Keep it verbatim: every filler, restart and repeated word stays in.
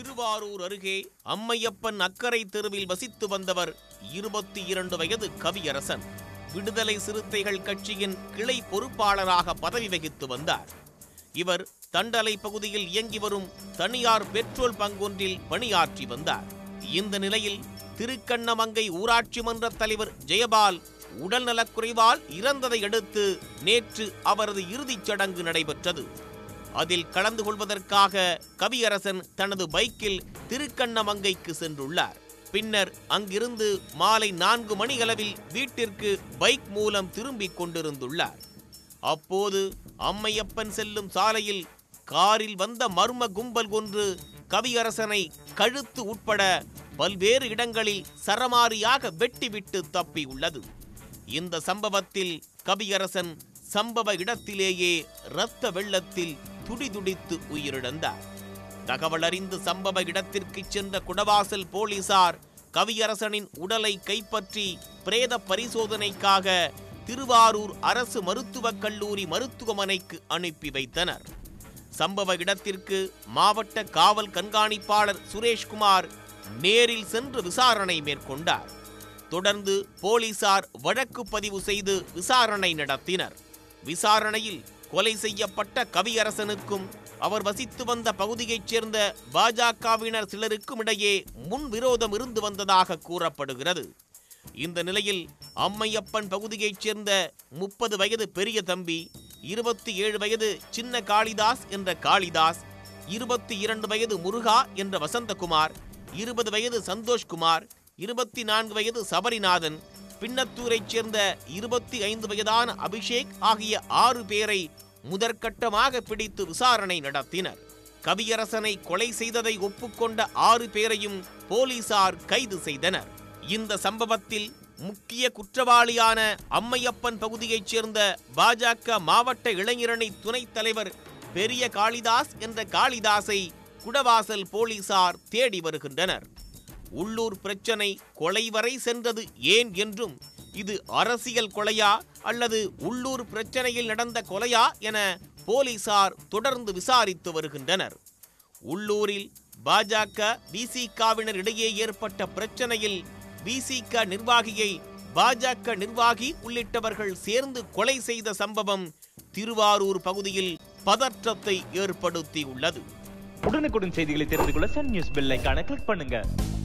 திருவாரூர் அருகே அம்மையப்பன் அக்கரை தெருவில் வசித்து வந்தவர் இருபத்தி இரண்டு வயது கவியரசன். விடுதலை சிறுத்தைகள் கட்சியின் கிளை பொறுப்பாளராக பதவி வகித்து வந்தார். இவர் தண்டலை பகுதியில் இயங்கி வரும் தனியார் பெட்ரோல் பங்கொன்றில் பணியாற்றி வந்தார். இந்த நிலையில் திருக்கண்ணமங்கை ஊராட்சி மன்ற தலைவர் ஜெயபால் உடல் நலக்குறைவால் இறந்ததை அடுத்து நேற்று அவரது இறுதிச் சடங்கு நடைபெற்றது. அதில் கலந்து கொள்வதற்காக கவியரசன் தனது பைக்கில் திருக்கண்ணமங்கைக்கு சென்றுள்ளார். பின்னர் அங்கிருந்து மாலை நான்கு மணி அளவில் வீட்டிற்கு பைக் மூலம் திரும்பிக் கொண்டிருந்துள்ளார். அப்போது அம்மையப்பன் செல்லும் சாலையில் காரில் வந்த மர்ம கும்பல் ஒன்று கவியரசனை கழுத்து உட்பட பல்வேறு இடங்களில் சரமாரியாக வெட்டிவிட்டு தப்பியுள்ளது. இந்த சம்பவத்தில் கவியரசன் சம்பவ இடத்திலேயே இரத்த வெள்ளத்தில் துடிதுடித்து உயிரிழந்தார். தகவலறிந்து சம்பவ இடத்திற்கு சென்ற குடவாசல் போலீசார் கவியரசனின் உடலை கைப்பற்றி பிரேத பரிசோதனைக்காக திருவாரூர் அரசு மருத்துவக் கல்லூரி மருத்துவமனைக்கு அனுப்பி வைத்தனர். சம்பவ இடத்திற்கு மாவட்ட காவல் கண்காணிப்பாளர் சுரேஷ்குமார் நேரில் சென்று விசாரணை மேற்கொண்டார். தொடர்ந்து போலீசார் வழக்கு பதிவு செய்து விசாரணை நடத்தினர். விசாரணையில் கொலை செய்யப்பட்ட கவியரசனுக்கும் அவர் வசித்து வந்த பகுதியைச் சேர்ந்த பாஜகவினர் சிலருக்கும் இடையே முன்விரோதம் இருந்து வந்ததாக கூறப்படுகிறது. இந்த நிலையில் அம்மையப்பன் பகுதியைச் சேர்ந்த முப்பது வயது பெரிய தம்பி, இருபத்தி ஏழு வயது சின்ன காளிதாஸ் என்ற காளிதாஸ், இருபத்தி இரண்டு வயது முருகா என்ற வசந்தகுமார், இருபது வயது சந்தோஷ்குமார், இருபத்தி நான்கு வயது சபரிநாதன், பின்னத்தூரைச் சேர்ந்த இருபத்தி ஐந்து வயதான அபிஷேக் ஆகிய ஆறு பேரை முதற்கட்டமாக பிடித்து விசாரணை நடத்தினர். கவியரசனை கொலை செய்ததை ஒப்புக்கொண்ட ஆறு பேரையும் போலீசார் கைது செய்தனர். இந்த சம்பவத்தில் முக்கிய குற்றவாளியான அம்மையப்பன் பகுதியைச் சேர்ந்த பாஜக மாவட்ட இளைஞரணி துணைத் தலைவர் பெரிய காளிதாஸ் என்ற காளிதாஸை குடவாசல் போலீசார் தேடி வருகின்றனர். உள்ளூர் பிரச்சனை கொலை வரை சென்றது ஏன் என்றும், இது அரசியல் கொலையா அல்லது உள்ளூர் பிரச்சனையில் நடந்த கொலையா என போலீசார் தொடர்ந்து விசாரித்து வருகின்றனர். உள்ளூரில் பாஜக விசிகாவினர் இடையே ஏற்பட்ட பிரச்சனையில் விசிக நிர்வாகியை பாஜக நிர்வாகி உள்ளிட்டவர்கள் சேர்ந்து கொலை செய்த சம்பவம் திருவாரூர் பகுதியில் பதற்றத்தை ஏற்படுத்தியுள்ளது. உடனுக்குடன் செய்திகளை தெரிந்து கொள்ள சன் நியூஸ் பெல் ஐகானை கிளிக் பண்ணுங்க.